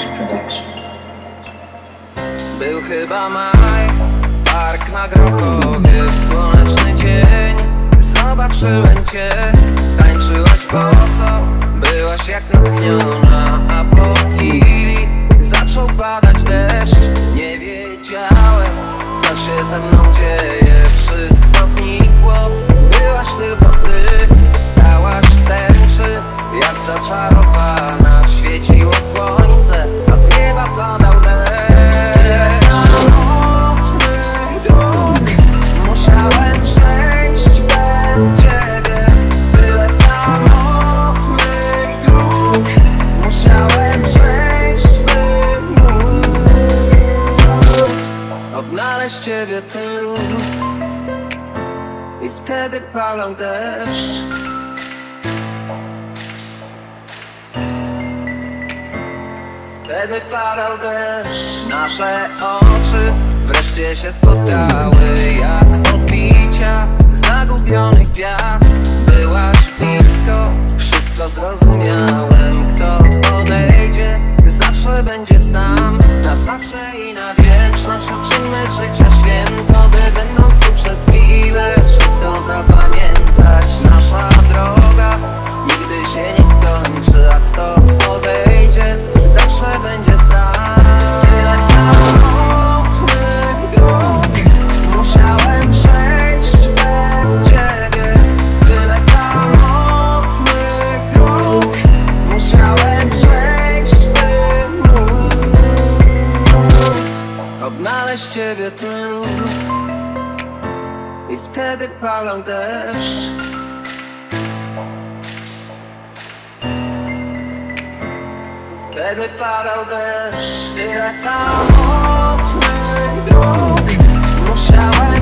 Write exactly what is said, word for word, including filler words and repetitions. naszych funduszy. Był chyba maj, park na Grochowie, w słoneczny dzień. Zobaczyłem cię, tańczyłaś boso, byłaś jak natchniona, a po chwili zaczął padać deszcz. Nie wiedziałem, co się ze mną dzieje, wszystko znikło, byłaś tylko ty. Stałaś w tęczy, jak zaczarowana, świeciło słońce, a z nieba padał deszcz. Tyle samotnych dróg musiałem przejść bez ciebie. Tyle samotnych dróg musiałem przejść, by móc odnaleźć ciebie tylu. I wtedy padał deszcz. Wtedy padał deszcz. Nasze oczy wreszcie się spotkały, jak odbicia zagubionych gwiazd. Byłaś blisko, wszystko zrozumiałem. Kto odejdzie, zawsze będzie sam. Na zawsze i na wieczność uczymy życia święto, by będąc tu przez chwilę wszystko zapamiętać. Nasza droga nigdy się nie skończy, a kto odejdzie, zawsze będzie sam. Tyle samotnych dróg musiałem przejść bez ciebie. Tyle samotnych dróg musiałem przejść, by móc odnaleźć ciebie tu. I wtedy padał deszcz. Wtedy padał deszcz. Tyle samotnych dróg musiałem